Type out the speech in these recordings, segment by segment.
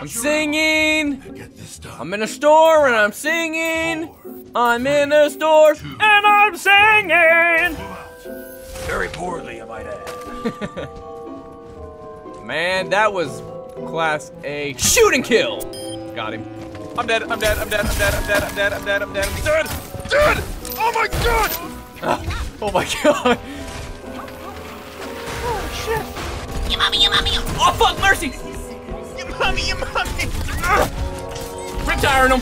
I'm singing. Get this done. I'm in a store and I'm singing. Very poorly, I might add. Man, that was class A shoot and kill. Got him. I'm dead. Dead! Oh my god! Oh my god! Oh shit! You mommy! Oh fuck, Mercy! You mommy! Retiring him!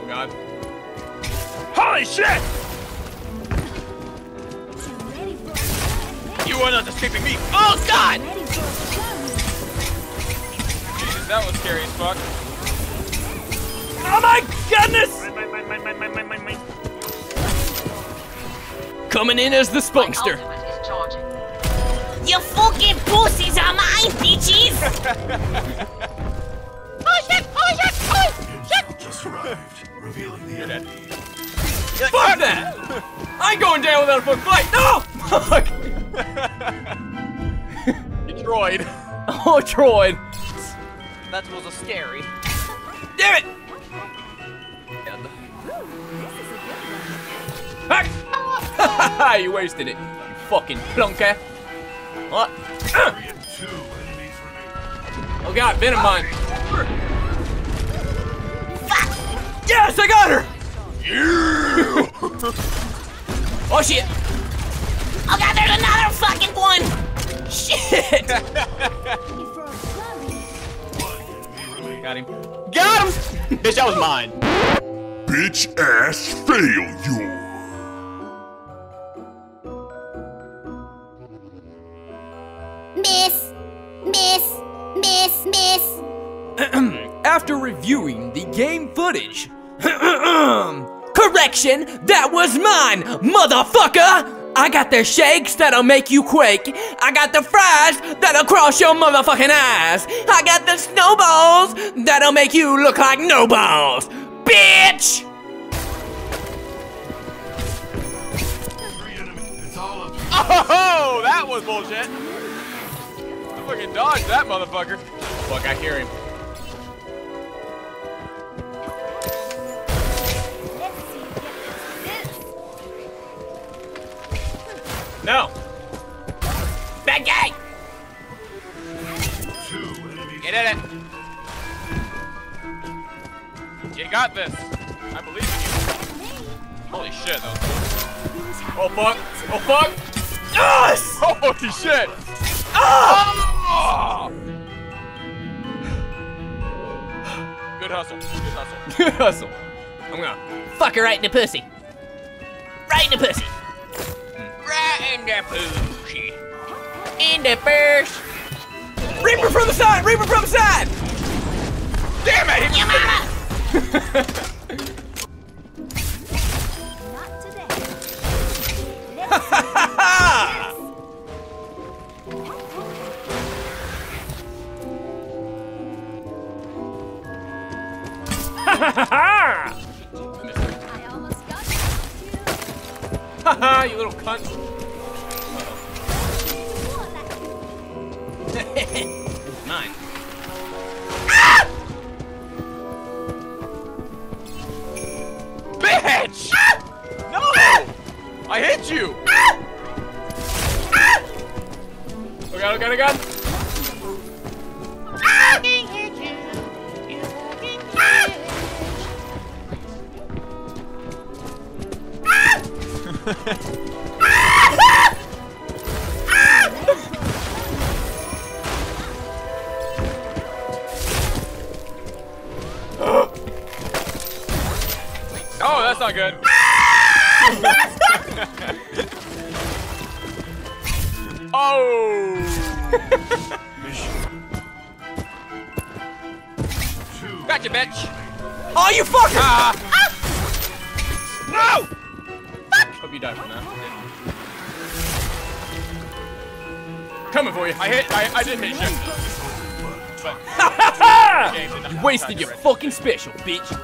Oh god! Holy shit! You are not escaping me! Oh god! Jesus, that was scary as fuck. Oh my goodness! Coming in as the spunkster. You fucking pussies are mine, bitches! Oh shit! Just arrived, revealing the enemy. Fuck that! I ain't going down without a fucking fight! No! Fuck! Droid. Oh, droid. That was a scary. Damn it! Hack! You wasted it, you fucking plunker. What? Oh god, venom mine. Fuck! Yes, I got her! Oh shit! Oh god, there's another fucking one! Shit! Got him. Got him! Bitch, that was mine. Bitch ass failure. Miss. After reviewing the game footage. Correction, that was mine, motherfucker! I got the shakes that'll make you quake. I got the fries that'll cross your motherfucking eyes. I got the snowballs that'll make you look like no balls. Bitch! Oh, that was bullshit. I fucking dodged that motherfucker. Fuck, I hear him. No! Bad guy! You did it! You got this! I believe in you. Holy shit, though. Oh fuck! Oh fuck! Yes! Holy shit! Oh! Good hustle. Good hustle. Good hustle. I'm gonna fuck her right in the pussy. Right in the pussy. In the pussy. In the first. Reaper from the side! Reaper from the side! Damn it! Your mama! Not today. You little cunt. Mine. Ah! Bitch! Ah! No! Ah! I hit you! Ah! Ah! Oh god. Ah! Ah! Not good. Oh! Gotcha, bitch! Oh, you fucker! No! Fuck! Hope you die from that. Coming for you. I didn't hit you. But you wasted your fucking special, bitch.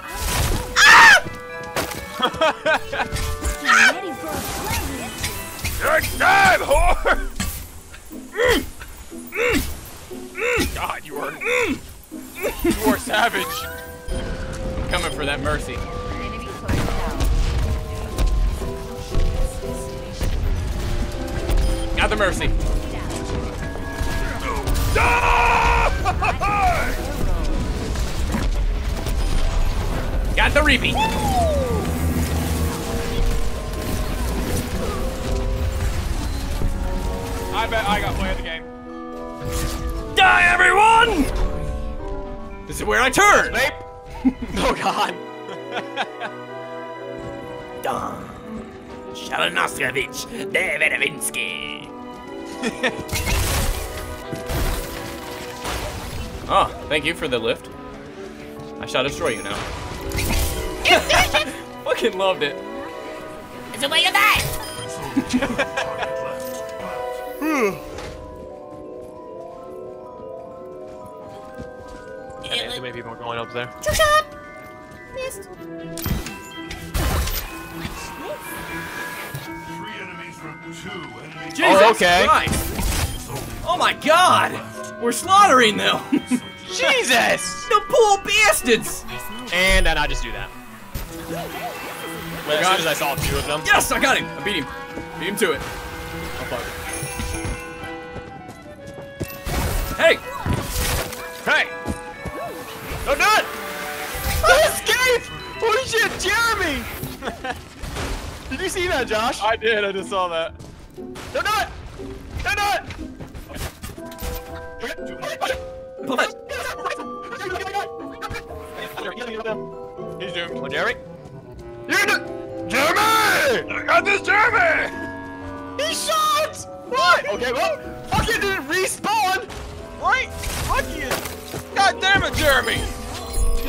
Next time, whore! God, you are savage. I'm coming for that Mercy. Got the Mercy. Got the Reaper. I bet I got play of the game. Die, everyone! This is where I turn! Oh, God. Don. Shalonosovich Devedovinsky. Oh, thank you for the lift. I shall destroy you now. Fucking loved it. It's the way you die! There may be more going up there. Two shot! Missed. Three enemies from two enemies. Jesus Christ. Oh my God! We're slaughtering them! Jesus! The poor bastards! And then I just do that. As soon as I saw two of them. Yes, I got him! I beat him. Beat him to it. Oh fuck. Hey! Hey! I'm done! I escaped! Holy shit, Jeremy! Did you see that, Josh? I did, I just saw that. Don't do it! Don't do it! He's doomed. Oh, Jeremy? You can do it! Jeremy! I got this, Jeremy! He shot! What? Okay, well, fucking didn't respawn! Right? Lucky is. God damn it, Jeremy!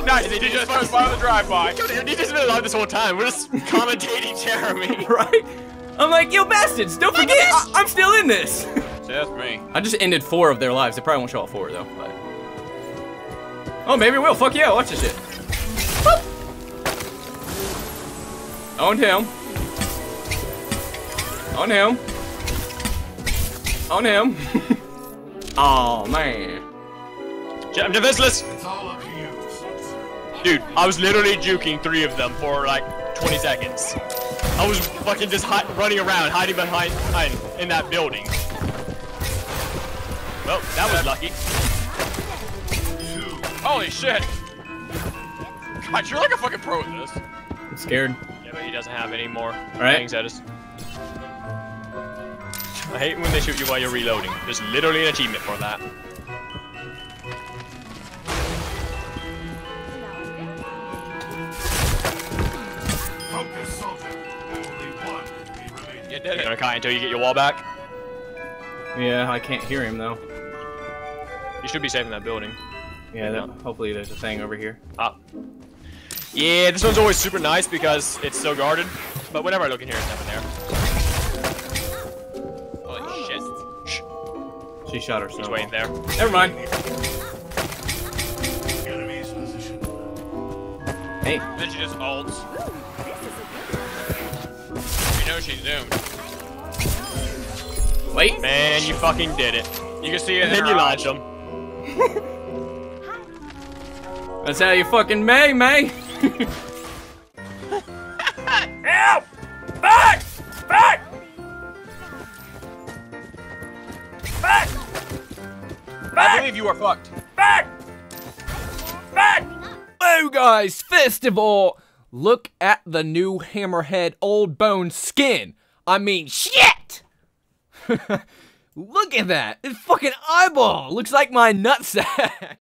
Nice, he just went by the drive-by. He just been alive this whole time. We're just commentating Jeremy. Right? I'm like, yo, bastards, don't forget, I'm still in this. Just me. I just ended 4 of their lives. They probably won't show all 4, though. But... oh, maybe it will. Fuck yeah, watch this shit. Boop. Owned him. On him. On him. Oh man. I'm defenseless. It's all up to you. Dude, I was literally juking 3 of them for like 20 seconds. I was fucking just running around, hiding behind in that building. Well, that was lucky. Holy shit. God, you're like a fucking pro at this. I'm scared. Yeah, but he doesn't have any more things at us. I hate when they shoot you while you're reloading. There's literally an achievement for that. Focus, soldier. Only one remaining. You did it. You're gonna until you get your wall back. Yeah, I can't hear him though. You should be safe in that building. Yeah, hopefully there's a thing over here. Ah. Yeah, this one's always super nice because it's so guarded. But whenever I look in here, it's nothing there. She shot herself. He's waiting there. Never mind. Hey. Then she just ults. You know she's doomed. Wait. Man, you fucking did it. You can see it. And then you lodged them. That's how you fucking may. Help! Back! Back! Back! Back! I believe you are fucked. Back! Back! Hello guys, first of all, look at the new Hammerhead Old Bone skin. I mean, shit! Look at that, it's fucking eyeball. Looks like my nutsack.